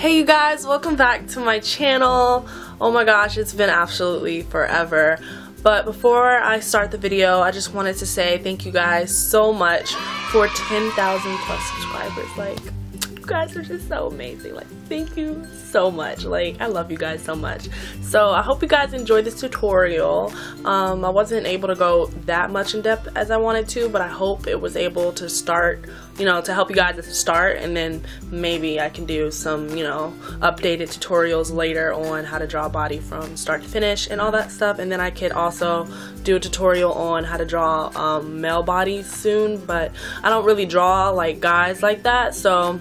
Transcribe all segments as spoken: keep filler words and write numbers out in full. Hey you guys, welcome back to my channel. Oh my gosh, it's been absolutely forever. But before I start the video, I just wanted to say thank you guys so much for ten thousand plus subscribers. Like, you guys are just so amazing. Like, thank you so much. Like, I love you guys so much. So I hope you guys enjoyed this tutorial. Um, I wasn't able to go that much in depth as I wanted to, but I hope it was able to start, you know, to help you guys at the start, and then maybe I can do some, you know, updated tutorials later on how to draw a body from start to finish and all that stuff. And then I could also do a tutorial on how to draw um, male bodies soon, but I don't really draw like guys like that, so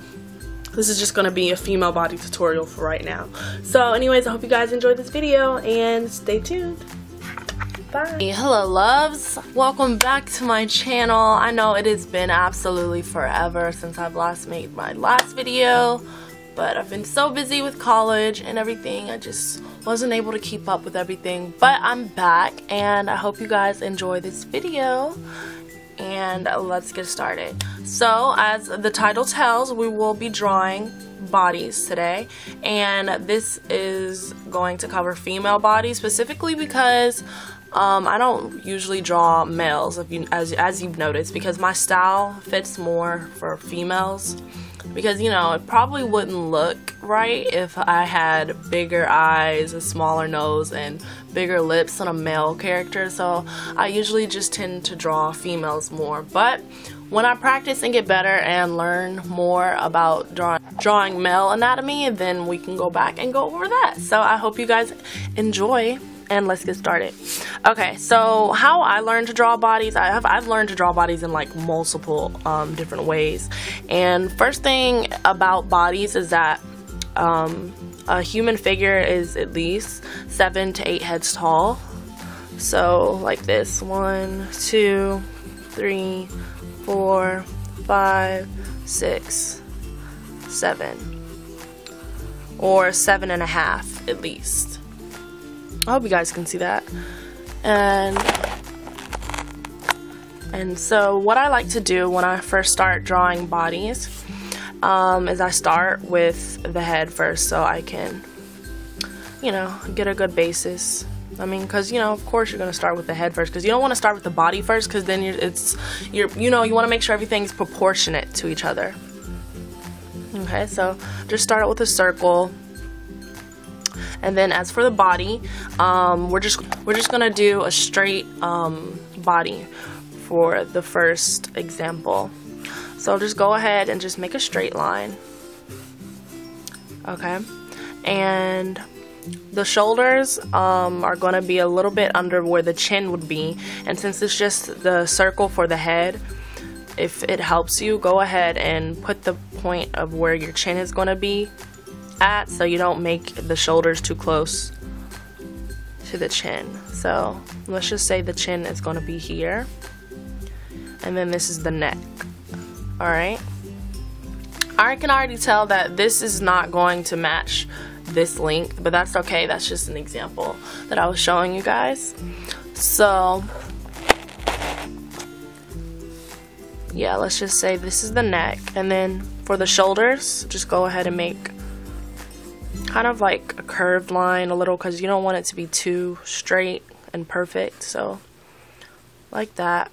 this is just going to be a female body tutorial for right now. So anyways, I hope you guys enjoyed this video and stay tuned. Bye. Hey, hello loves. Welcome back to my channel. I know it has been absolutely forever since I've last made my last video, but I've been so busy with college and everything. I just wasn't able to keep up with everything, but I'm back and I hope you guys enjoy this video. And let's get started. So as the title tells, we will be drawing bodies today, and this is going to cover female bodies specifically because um, I don't usually draw males, if you, as, as you've noticed, because my style fits more for females. Because, you know, it probably wouldn't look right if I had bigger eyes, a smaller nose, and bigger lips than a male character. So I usually just tend to draw females more. But when I practice and get better and learn more about draw drawing male anatomy, then we can go back and go over that. So I hope you guys enjoy. And let's get started. Okay, so how I learned to draw bodies, I have, I've learned to draw bodies in like multiple um, different ways. And first thing about bodies is that um, a human figure is at least seven to eight heads tall. So like this, one, two, three, four, five, six, seven. Or seven and a half at least. I hope you guys can see that. And and so what I like to do when I first start drawing bodies um, is I start with the head first so I can, you know, get a good basis. I mean, because, you know, of course you're going to start with the head first, because you don't want to start with the body first, because then you're, it's, you're, you know, you want to make sure everything's proportionate to each other. Okay, so just start out with a circle. And then as for the body, um, we're just we're just gonna do a straight um, body for the first example. So just go ahead and just make a straight line. Okay, and the shoulders um, are gonna be a little bit under where the chin would be, and since it's just the circle for the head, if it helps you, go ahead and put the point of where your chin is gonna be at, so you don't make the shoulders too close to the chin. So let's just say the chin is going to be here, and then this is the neck. Alright, I can already tell that this is not going to match this length, but that's okay. That's just an example that I was showing you guys. So yeah, let's just say this is the neck, and then for the shoulders, just go ahead and make kind of like a curved line a little, because you don't want it to be too straight and perfect. So like that.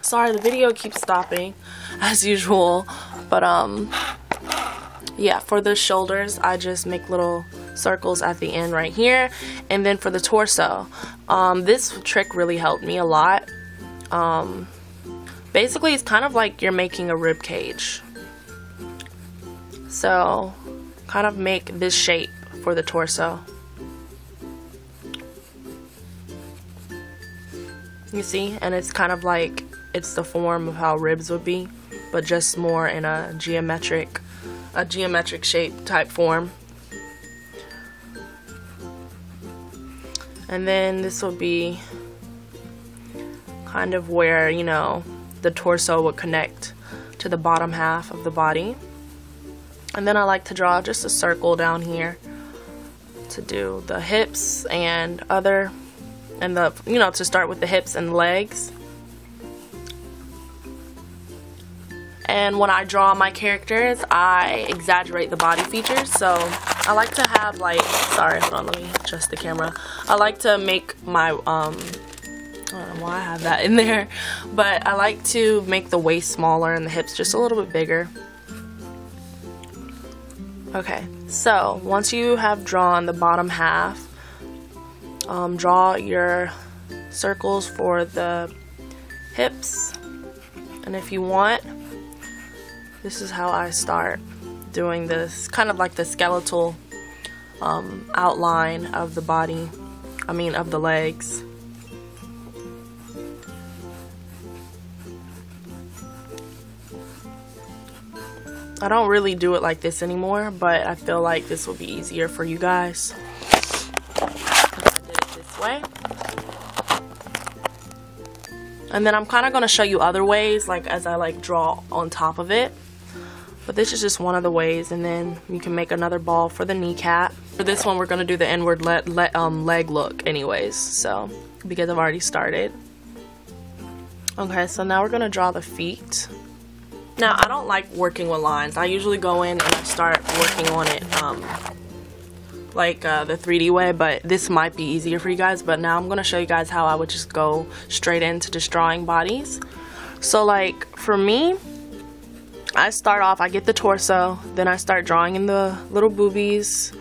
Sorry, the video keeps stopping as usual, but um yeah, for the shoulders I just make little circles at the end right here. And then for the torso, um this trick really helped me a lot. Um basically it's kind of like you're making a rib cage, so kind of make this shape for the torso. You see, and it's kind of like it's the form of how ribs would be, but just more in a geometric, a geometric shape type form. And then this will be kind of where, you know, the torso would connect to the bottom half of the body. And then I like to draw just a circle down here to do the hips and other, and the, you know, to start with the hips and legs. and when I draw my characters, I exaggerate the body features. So I like to have like, sorry, hold on, let me adjust the camera. I like to make my, um, I don't know why I have that in there, but I like to make the waist smaller and the hips just a little bit bigger. Okay, so once you have drawn the bottom half, um, draw your circles for the hips, and if you want, this is how I start doing this, kind of like the skeletal um, outline of the body, I mean of the legs. I don't really do it like this anymore, but I feel like this will be easier for you guys if I did it this way. And then I'm kind of going to show you other ways, like as I like draw on top of it. But this is just one of the ways, and then you can make another ball for the kneecap. For this one, we're going to do the inward le le um, leg look anyways, so because I've already started. Okay, so now we're going to draw the feet. Now, I don't like working with lines. I usually go in and I start working on it um, like uh, the three D way, but this might be easier for you guys. But now I'm going to show you guys how I would just go straight into just drawing bodies. So like for me, I start off, I get the torso, then I start drawing in the little boobies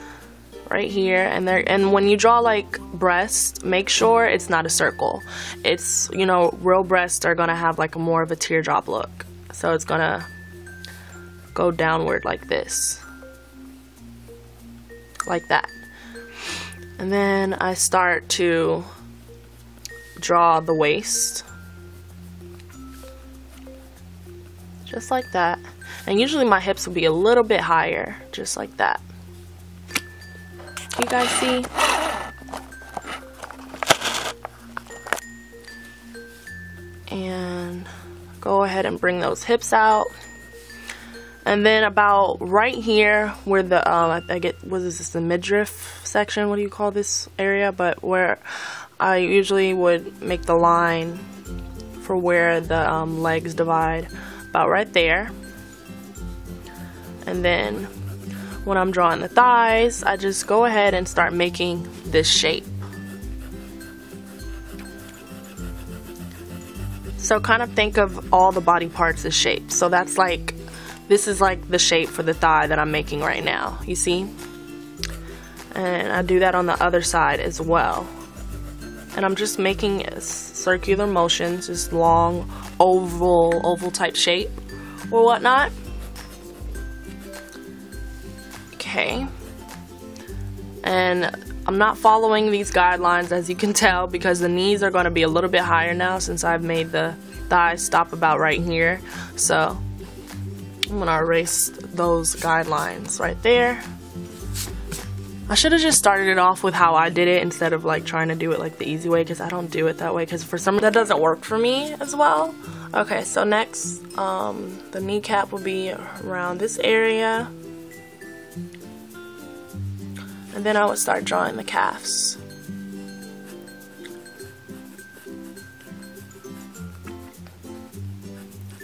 right here, and there. And when you draw like breasts, make sure it's not a circle. It's, you know, real breasts are going to have like a more of a teardrop look. So it's gonna go downward like this, like that. And then I start to draw the waist, just like that. And usually my hips will be a little bit higher, just like that. You guys see? And go ahead and bring those hips out, and then about right here where the um, I get, what is this, the midriff section, what do you call this area, but where I usually would make the line for where the um, legs divide, about right there. And then when I'm drawing the thighs, I just go ahead and start making this shape. So kind of think of all the body parts as shapes. So that's like, this is like the shape for the thigh that I'm making right now, you see? And I do that on the other side as well. And I'm just making circular motions, just long oval, oval type shape or whatnot. Okay. And I'm not following these guidelines, as you can tell, because the knees are going to be a little bit higher now since I've made the thighs stop about right here. So I'm going to erase those guidelines right there. I should have just started it off with how I did it instead of like trying to do it like the easy way, because I don't do it that way, because for some that doesn't work for me as well. Okay, so next um, the kneecap will be around this area. And then I would start drawing the calves.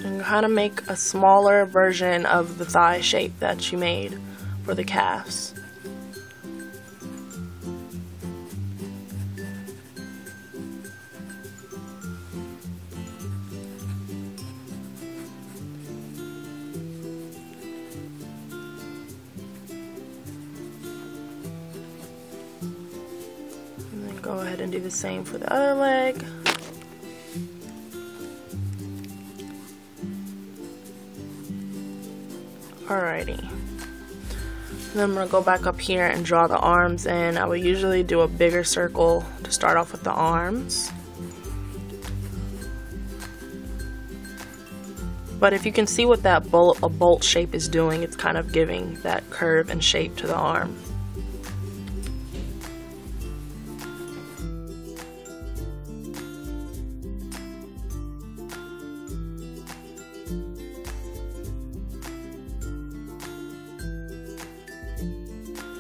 And kind of make a smaller version of the thigh shape that you made for the calves. Go ahead and do the same for the other leg. Alrighty. Then I'm going to go back up here and draw the arms, and I would usually do a bigger circle to start off with the arms. But if you can see what that bolt, a bolt shape is doing, it's kind of giving that curve and shape to the arm.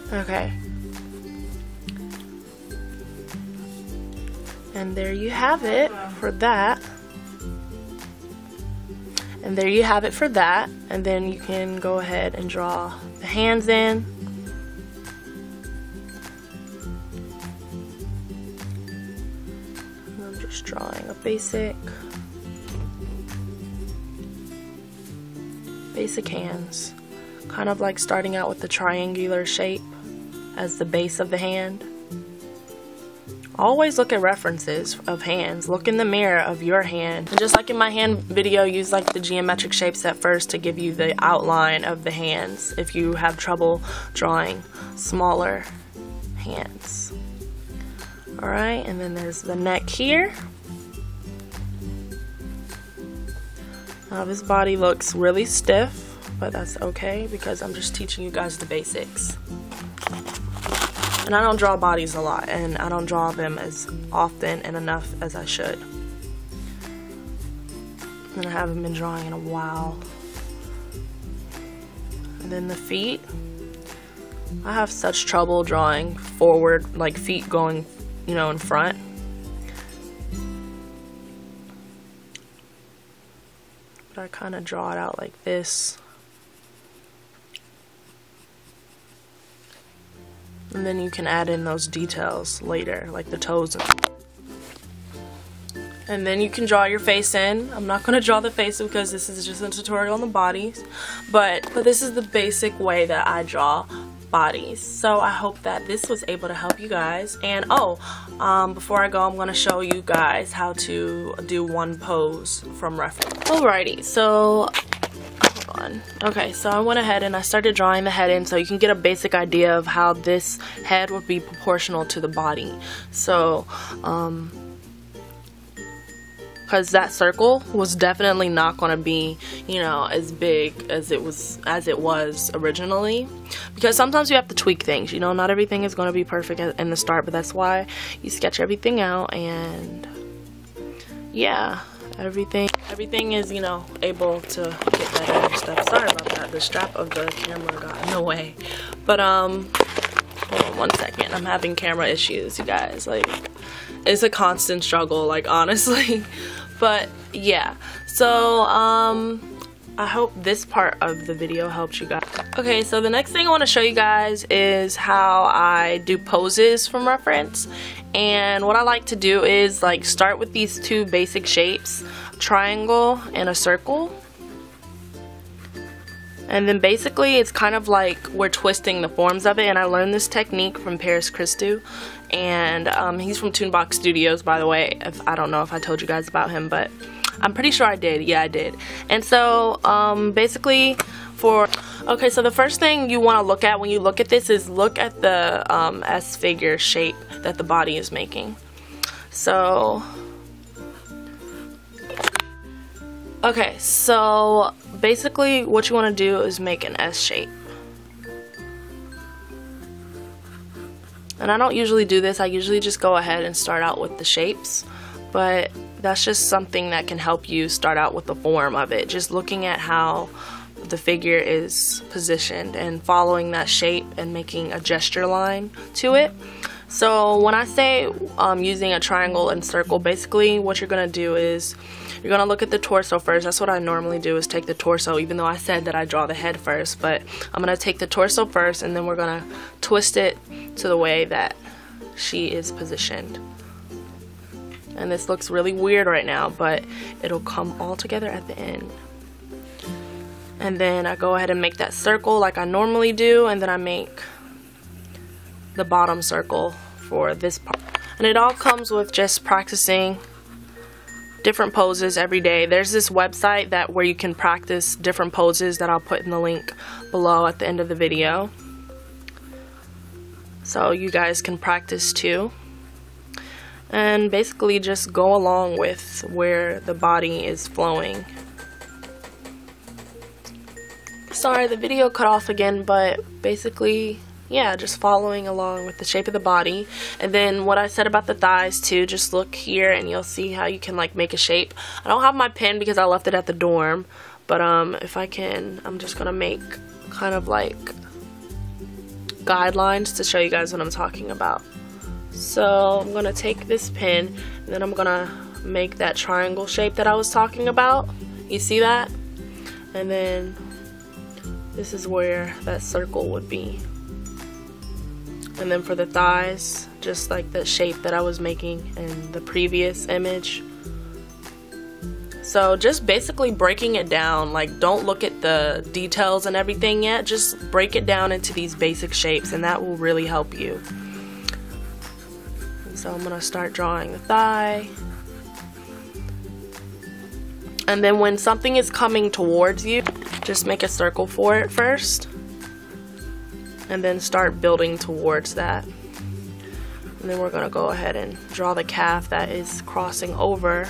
Okay, and there you have it for that. And there you have it for that. And then you can go ahead and draw the hands in. I'm just drawing a basic, basic hands. Kind of like starting out with the triangular shape as the base of the hand. Always look at references of hands. Look in the mirror of your hand. And just like in my hand video, use like the geometric shapes at first to give you the outline of the hands if you have trouble drawing smaller hands. Alright, and then there's the neck here. Now this body looks really stiff, but that's okay because I'm just teaching you guys the basics. And I don't draw bodies a lot, and I don't draw them as often and enough as I should. And I haven't been drawing in a while. And then the feet. I have such trouble drawing forward, like feet going, you know, in front. But I kind of draw it out like this. And then you can add in those details later, like the toes. And then you can draw your face in. I'm not going to draw the face because this is just a tutorial on the bodies. But, but this is the basic way that I draw bodies. So I hope that this was able to help you guys. And oh, um, before I go, I'm going to show you guys how to do one pose from reference. Alrighty, so... Okay, so I went ahead and I started drawing the head in so you can get a basic idea of how this head would be proportional to the body. So, um, because that circle was definitely not going to be, you know, as big as it was as it was originally, because sometimes you have to tweak things. You know, not everything is going to be perfect in the start, but that's why you sketch everything out and yeah, everything. Everything is, you know, able to get better and stuff. Sorry about that. The strap of the camera got in the way. But, um, hold on one second. I'm having camera issues, you guys. Like, it's a constant struggle, like, honestly. But, yeah. So, um, I hope this part of the video helped you guys. Okay, so the next thing I want to show you guys is how I do poses from reference. And what I like to do is like start with these two basic shapes, triangle and a circle. And then basically it's kind of like we're twisting the forms of it, and I learned this technique from Paris Christou, and um, he's from Toonbox Studios, by the way. If, I don't know if I told you guys about him, but I'm pretty sure I did. Yeah, I did. And so um, basically for... Okay, so the first thing you want to look at when you look at this is look at the um, S figure shape that the body is making. So, okay, so basically what you want to do is make an S shape. And I don't usually do this, I usually just go ahead and start out with the shapes, but that's just something that can help you start out with the form of it, just looking at how the figure is positioned and following that shape and making a gesture line to it. So when I say um, using a triangle and circle, basically what you're gonna do is you're gonna look at the torso first. That's what I normally do, is take the torso, even though I said that I draw the head first, but I'm gonna take the torso first and then we're gonna twist it to the way that she is positioned. And this looks really weird right now, but it'll come all together at the end. And then I go ahead and make that circle like I normally do, and then I make the bottom circle for this part. And it all comes with just practicing different poses every day. There's this website that where you can practice different poses that I'll put in the link below at the end of the video, so you guys can practice too. And basically just go along with where the body is flowing. Sorry, the video cut off again, but basically, yeah, just following along with the shape of the body. And then what I said about the thighs too, just look here and you'll see how you can like make a shape. I don't have my pen because I left it at the dorm, but um, if I can, I'm just gonna make kind of like guidelines to show you guys what I'm talking about. So I'm gonna take this pen and then I'm gonna make that triangle shape that I was talking about. You see that? and then this is where that circle would be. And then for the thighs, just like the shape that I was making in the previous image. So just basically breaking it down, like don't look at the details and everything yet, just break it down into these basic shapes and that will really help you. And so I'm gonna start drawing the thigh. And then when something is coming towards you, just make a circle for it first. And then start building towards that. And then we're gonna go ahead and draw the calf that is crossing over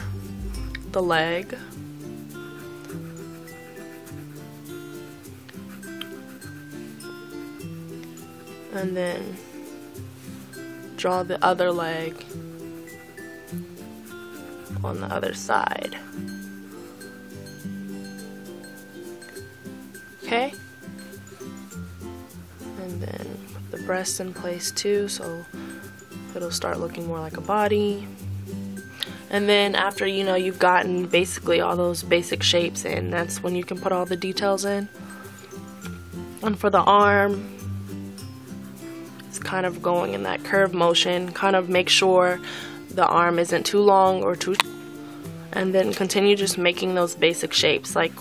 the leg. And then draw the other leg on the other side. Okay? And then put the breast in place too, so it'll start looking more like a body. And then after, you know, you've gotten basically all those basic shapes in, that's when you can put all the details in. And for the arm, it's kind of going in that curve motion. Kind of make sure the arm isn't too long or too short. And then continue just making those basic shapes. Like,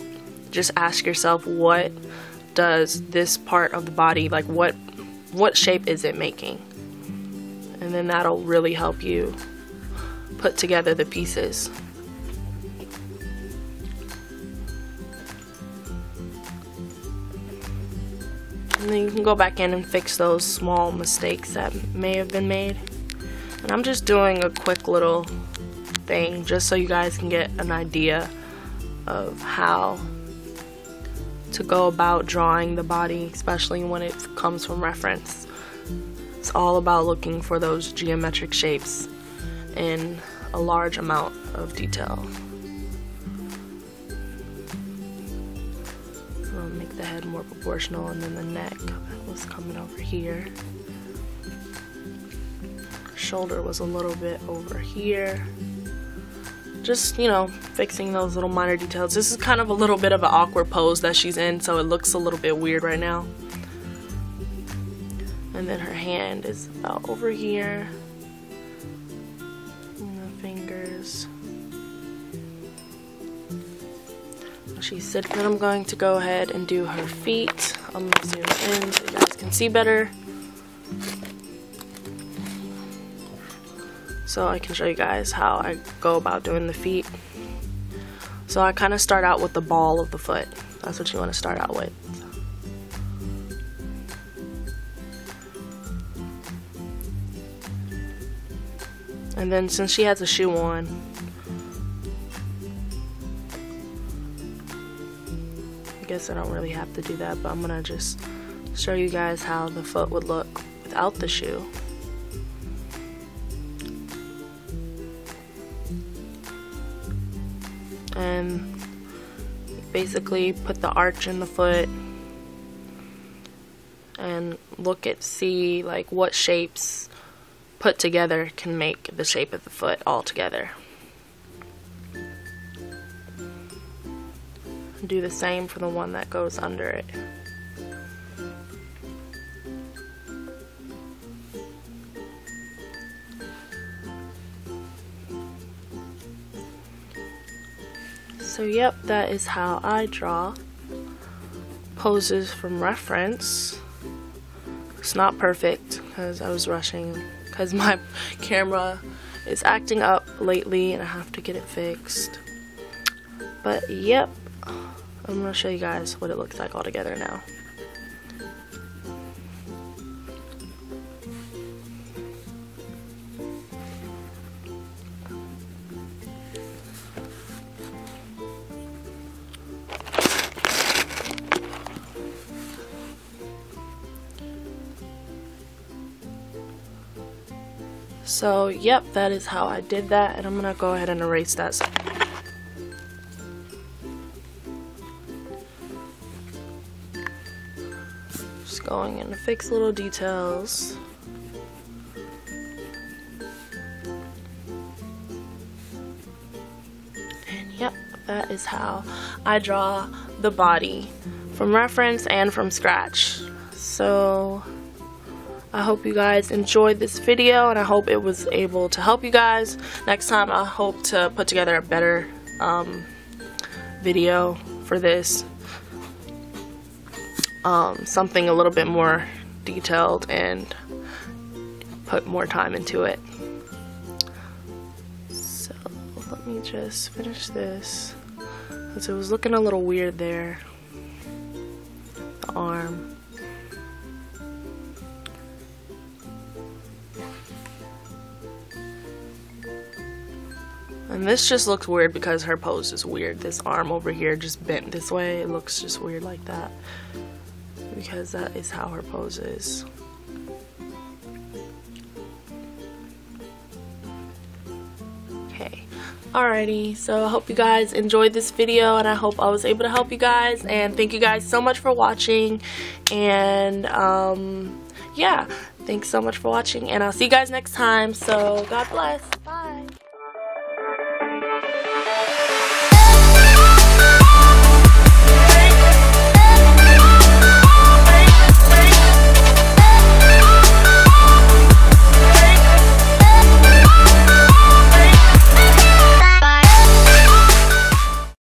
just ask yourself, what does this part of the body, like what what shape is it making? And then that'll really help you put together the pieces. And then you can go back in and fix those small mistakes that may have been made. And I'm just doing a quick little thing just so you guys can get an idea of how to go about drawing the body, especially when it comes from reference. It's all about looking for those geometric shapes in a large amount of detail. I'll make the head more proportional, and then the neck that was coming over here. Shoulder was a little bit over here. Just, you know, fixing those little minor details. This is kind of a little bit of an awkward pose that she's in, so it looks a little bit weird right now. And then her hand is about over here. And the fingers. She's sitting. Then I'm going to go ahead and do her feet. I'm gonna zoom in so you guys can see better. So I can show you guys how I go about doing the feet. So I kind of start out with the ball of the foot. That's what you want to start out with. And then since she has a shoe on, I guess I don't really have to do that, but I'm gonna just show you guys how the foot would look without the shoe. And basically put the arch in the foot and look at, see like what shapes put together can make the shape of the foot all together. Do the same for the one that goes under it. So yep, that is how I draw poses from reference. It's not perfect because I was rushing because my camera is acting up lately and I have to get it fixed. But yep, I'm going to show you guys what it looks like all together now. So yep, that is how I did that, and I'm gonna go ahead and erase that. Just going in to fix little details. And yep, that is how I draw the body from reference and from scratch. So I hope you guys enjoyed this video, and I hope it was able to help you guys. Next time I hope to put together a better um, video for this. Um, something a little bit more detailed and put more time into it. So let me just finish this, because it was looking a little weird there. The arm. And this just looks weird because her pose is weird. This arm over here just bent this way. It looks just weird like that, because that is how her pose is. Okay. Alrighty. So I hope you guys enjoyed this video, and I hope I was able to help you guys. And thank you guys so much for watching. And um, yeah. Thanks so much for watching. And I'll see you guys next time. So God bless.